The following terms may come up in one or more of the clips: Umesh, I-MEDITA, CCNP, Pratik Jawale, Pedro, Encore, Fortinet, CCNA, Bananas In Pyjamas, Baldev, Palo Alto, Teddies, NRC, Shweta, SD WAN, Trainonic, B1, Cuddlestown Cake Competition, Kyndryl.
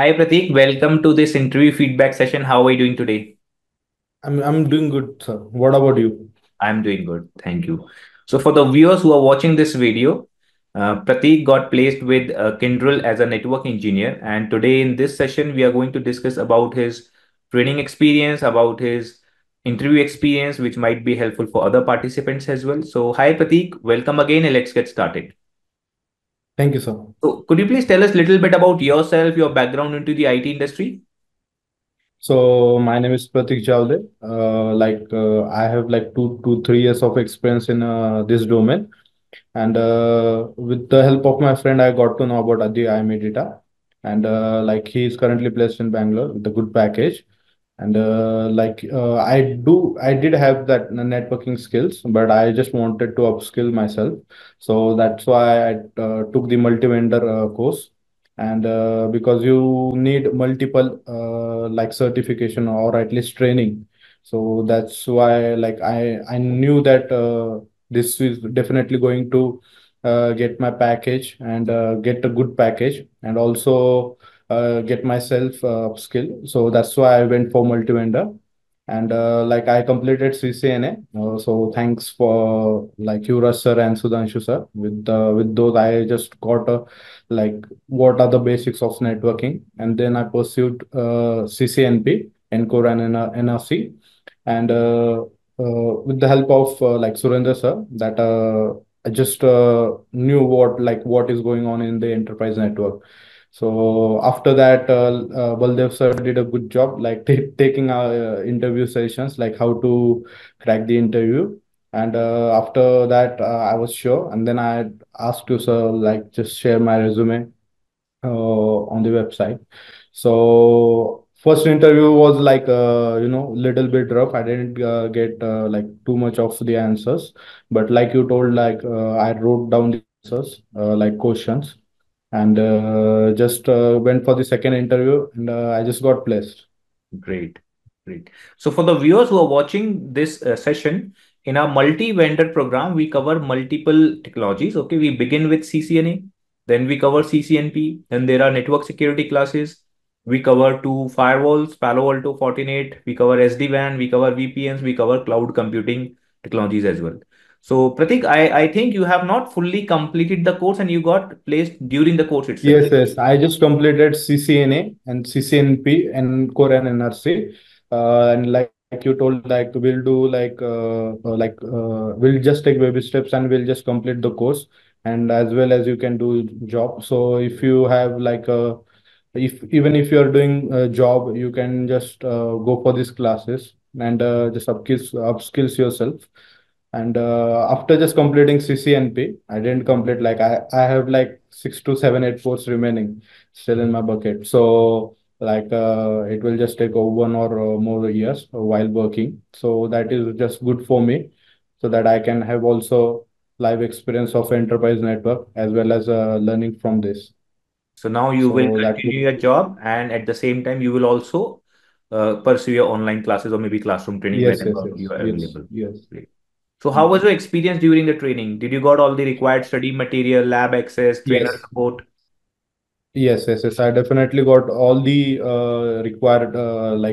Hi Pratik, welcome to this interview feedback session. How are you doing today? I'm doing good, sir. What about you? I'm doing good. Thank you. So for the viewers who are watching this video, Pratik got placed with Kyndryl as a network engineer. And today in this session, we are going to discuss about his training experience, about his interview experience, which might be helpful for other participants as well. So hi Pratik, welcome again and let's get started. Thank you, sir. So could you please tell us a little bit about yourself, your background into the IT industry? So my name is Pratik Jawale. I have like 2 to 3 years of experience in this domain. And with the help of my friend, I got to know about the I-MEDITA. And he is currently placed in Bangalore with a good package. And I did have that networking skills, but I just wanted to upskill myself. So that's why I took the multi-vendor course. And because you need multiple certification or at least training. So that's why I knew that this is definitely going to get my package and get a good package and also get myself upskill. So that's why I went for multi-vendor, and I completed CCNA. So thanks for Yuvraj sir and Sudhanshu sir. With those, I just got what are the basics of networking, and then I pursued CCNP, Encore and NRC, and with the help of Surendra sir, that I just knew what is going on in the enterprise network. So after that, Baldev sir did a good job, taking our interview sessions, how to crack the interview. And after that, I was sure. And then I asked you, sir, just share my resume on the website. So first interview was little bit rough. I didn't get too much of the answers. But like you told, I wrote down the answers, questions. And just went for the second interview, and I just got placed. Great, great. So for the viewers who are watching this session, in our multi-vendor program, we cover multiple technologies. Okay, we begin with CCNA, then we cover CCNP, then there are network security classes. We cover 2 firewalls, Palo Alto, Fortinet. We cover SD WAN, we cover VPNs, we cover cloud computing technologies as well. So, Pratik, I think you have not fully completed the course and you got placed during the course itself. Yes, yes. I just completed CCNA and CCNP and Core and NRC. And like you told, we'll do we'll just take baby steps and we'll just complete the course, and as well as you can do job. So if you have even if you're doing a job, you can just go for these classes and just upskills yourself. And after just completing CCNP, I didn't complete, I have 6 to 7, 8 courses remaining still in my bucket. So it will just take 1 or more years while working. So that is just good for me, so that I can have also live experience of enterprise network as well as learning from this. So now you will continue your job, and at the same time, you will also pursue your online classes or maybe classroom training. Yes, yes, yes, available. Yes. Great. So how was your experience during the training? Did you got all the required study material, lab access, trainer support? Yes, yes, yes. I definitely got all the required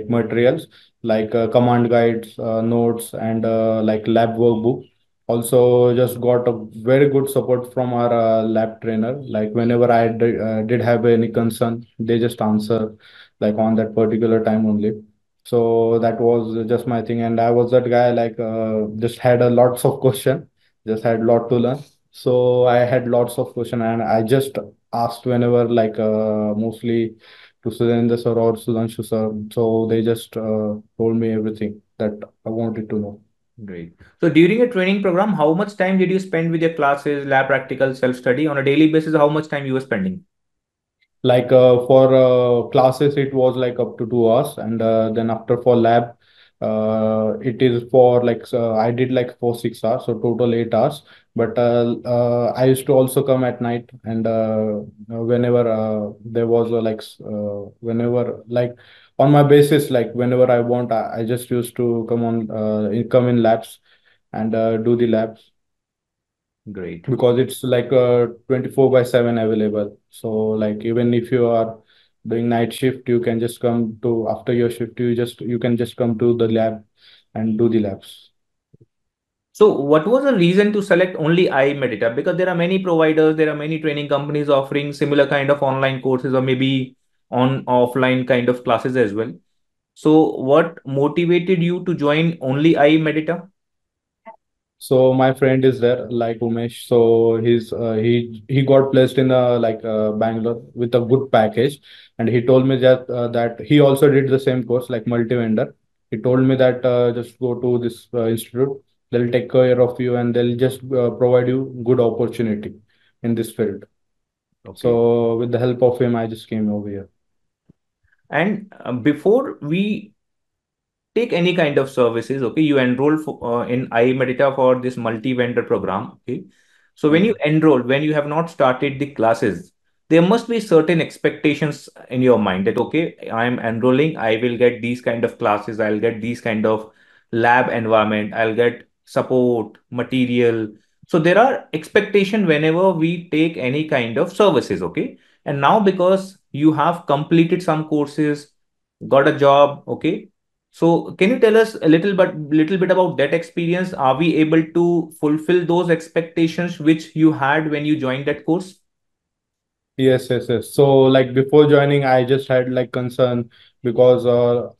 materials, command guides, notes, and lab workbook. Also, just got a very good support from our lab trainer. Whenever I did have any concern, they just answer on that particular time only. So that was just my thing, and I was that guy just had a lots of question, just had lot to learn. So I had lots of question, and I just asked whenever mostly to Sudendra sir or Sudhanshu sir. So they just told me everything that I wanted to know. Great. So during your training program, how much time did you spend with your classes, lab practical, self-study on a daily basis? How much time you were spending? For classes, it was up to 2 hours, and then after for lab, it is for I did 4, 6 hours, so total 8 hours. But I used to also come at night, and whenever there was whenever on my basis, whenever I want, I just used to come in labs and do the labs. Great. Because it's 24/7 available. So even if you are doing night shift, you can just come to, after your shift, you can just come to the lab and do the labs. So what was the reason to select only I-MEDITA? Because there are many providers, there are many training companies offering similar kind of online courses or maybe on offline kind of classes as well. So what motivated you to join only I-MEDITA? So my friend is there, like Umesh. So he's he got placed in a Bangalore with a good package, and he told me that that he also did the same course like multi-vendor. He told me that just go to this institute. They'll take care of you and they'll just provide you good opportunity in this field. Okay. So with the help of him, I just came over here. And before we take any kind of services, okay, you enroll for, in I-MEDITA for this multi-vendor program. Okay, so when you enroll, when you have not started the classes, there must be certain expectations in your mind that, okay, I'm enrolling, I will get these kind of classes, I'll get these kind of lab environment, I'll get support, material. So there are expectations whenever we take any kind of services, okay? And now because you have completed some courses, got a job, okay? So can you tell us a little bit about that experience? Are we able to fulfill those expectations which you had when you joined that course? Yes. So like before joining, I just had like concern because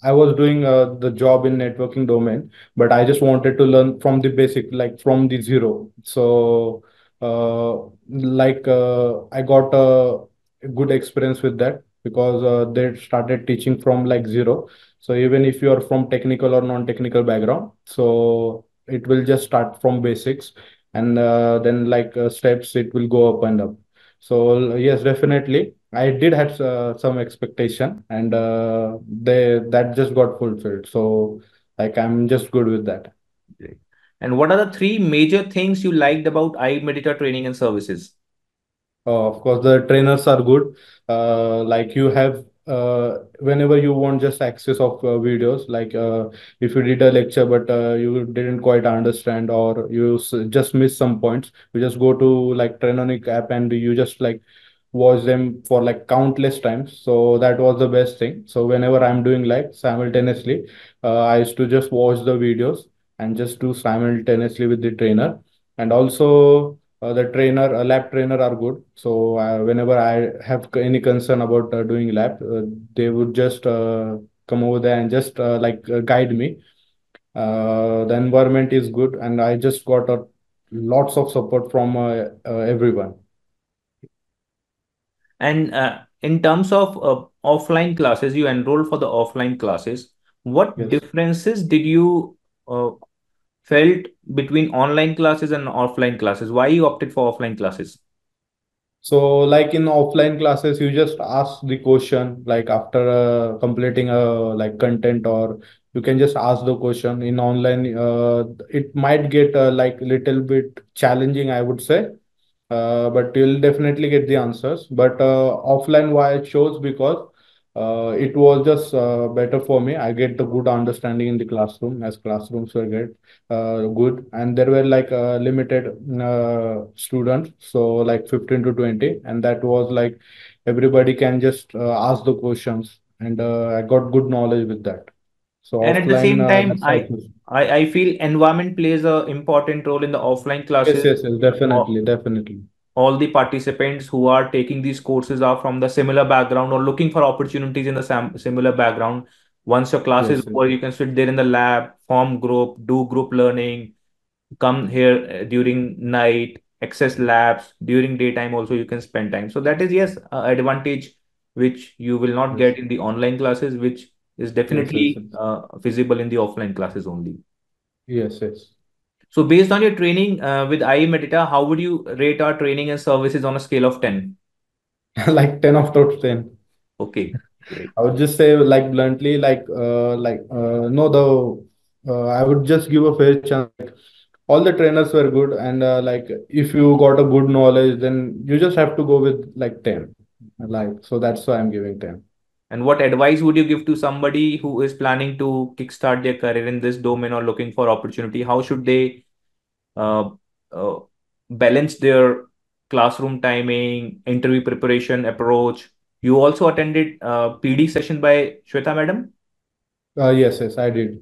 I was doing the job in networking domain, but I just wanted to learn from the basic, like from the zero. So I got a good experience with that because they started teaching from like zero. So even if you are from technical or non-technical background, so it will just start from basics and then like steps, it will go up and up. So yes, definitely. I did have some expectation and that just got fulfilled. So like, I'm just good with that. Great. And what are the three major things you liked about I-MEDITA training and services? Of course, the trainers are good. Like you have, whenever you want just access of videos, like if you did a lecture but you didn't quite understand or you just missed some points, you just go to like Trainonic app and you just like watch them for like countless times. So that was the best thing. So whenever I'm doing live simultaneously, I used to just watch the videos and just do simultaneously with the trainer. And also the trainer, lab trainer are good. So whenever I have any concern about doing lab, they would just come over there and just guide me. The environment is good and I just got lots of support from everyone. And in terms of offline classes, you enrolled for the offline classes. What yes. differences did you felt between online classes and offline classes? Why you opted for offline classes? So like in offline classes, you just ask the question, like after completing a content, or you can just ask the question. In online, it might get like a little bit challenging, I would say, but you'll definitely get the answers. But offline, why I chose, because it was just better for me. I get the good understanding in the classroom, as classrooms were good, and there were like limited students, so like 15 to 20, and that was like everybody can just ask the questions, and I got good knowledge with that. So and offline, at the same time, I feel environment plays a important role in the offline classes. Yes, definitely. All the participants who are taking these courses are from the similar background or looking for opportunities in the similar background. Once your class is over, you can sit there in the lab, form group, do group learning, come here during night, access labs, during daytime also you can spend time. So that is, yes, advantage which you will not get in the online classes, which is definitely feasible in the offline classes only. Yes. So based on your training with I-MEDITA, how would you rate our training and services on a scale of 10? Like 10 out of 10. Okay. Great. I would just say like bluntly, I would just give a fair chance. All the trainers were good. And if you got a good knowledge, then you just have to go with like 10. So that's why I'm giving 10. And what advice would you give to somebody who is planning to kickstart their career in this domain or looking for opportunity? How should they balance their classroom timing, interview preparation approach, You also attended PD session by Shweta madam? Yes, I did.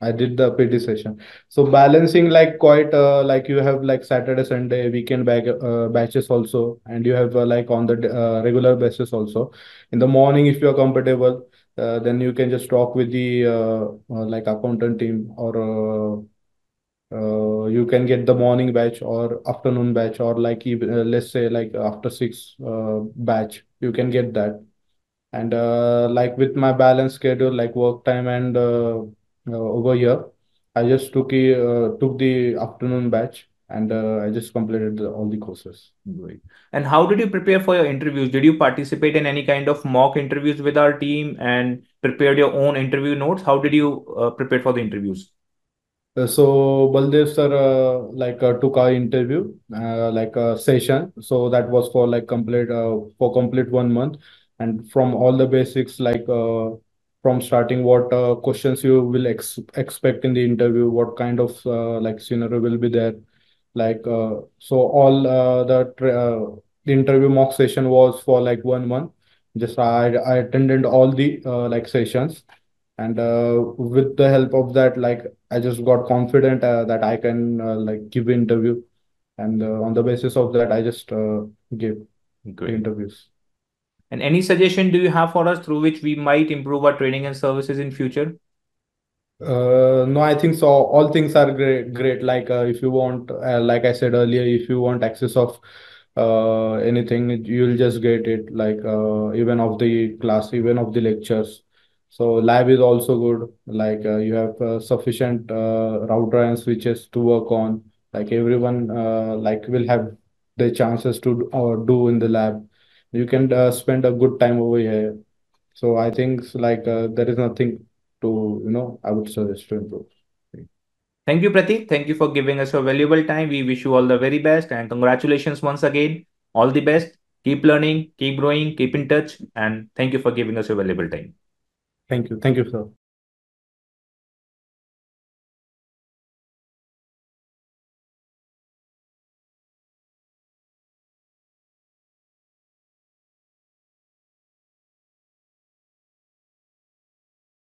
I did the PD session. So balancing like quite like you have like Saturday, Sunday, weekend batches also, and you have like on the regular basis also. In the morning, if you are comfortable, then you can just talk with the like accountant team, or you can get the morning batch or afternoon batch, or like even, let's say like after 6 batch, you can get that. And like with my balanced schedule, like work time and over here, I just took the afternoon batch, and I just completed all the courses. Great. And how did you prepare for your interviews? Did you participate in any kind of mock interviews with our team and prepared your own interview notes? How did you prepare for the interviews? So Baldev sir took our interview session. So that was for like complete 1 month, and from all the basics from starting, what questions you will expect in the interview, what kind of scenario will be there, so all the interview mock session was for like 1 month. Just I attended all the sessions, and with the help of that, I just got confident that I can give interview, and on the basis of that, I just gave the interviews. And any suggestion do you have for us through which we might improve our training and services in future? No, I think so. All things are great. If you want, like I said earlier, if you want access of anything, you'll just get it. Even of the class, even of the lectures. So lab is also good. You have sufficient router and switches to work on. Everyone will have the chances to do in the lab. You can spend a good time over here. So I think there is nothing to, I would suggest to improve. Thank you, Pratik. Thank you for giving us your valuable time. We wish you all the very best, and congratulations once again. All the best. Keep learning, keep growing, keep in touch. And thank you for giving us your valuable time. Thank you. Thank you, sir.